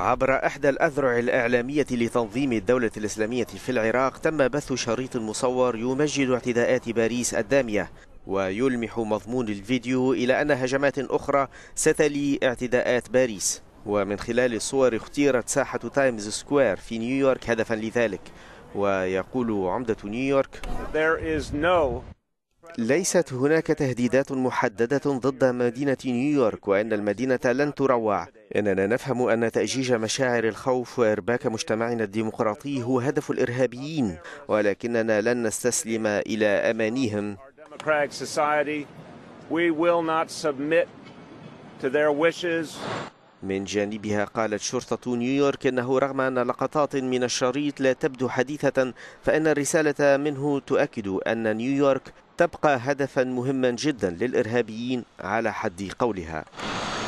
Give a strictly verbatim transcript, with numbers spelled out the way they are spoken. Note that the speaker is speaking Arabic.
عبر إحدى الأذرع الإعلامية لتنظيم الدولة الإسلامية في العراق تم بث شريط مصور يمجد اعتداءات باريس الدامية، ويلمح مضمون الفيديو إلى أن هجمات أخرى ستلي اعتداءات باريس، ومن خلال الصور اختيرت ساحة تايمز سكوير في نيويورك هدفا لذلك. ويقول عمدة نيويورك: ليست هناك تهديدات محددة ضد مدينة نيويورك، وأن المدينة لن تروع. إننا نفهم أن تأجيج مشاعر الخوف وإرباك مجتمعنا الديمقراطي هو هدف الإرهابيين، ولكننا لن نستسلم إلى أمانيهم. من جانبها قالت شرطة نيويورك أنه رغم أن لقطات من الشريط لا تبدو حديثة، فإن الرسالة منه تؤكد أن نيويورك تبقى هدفا مهما جدا للإرهابيين على حد قولها.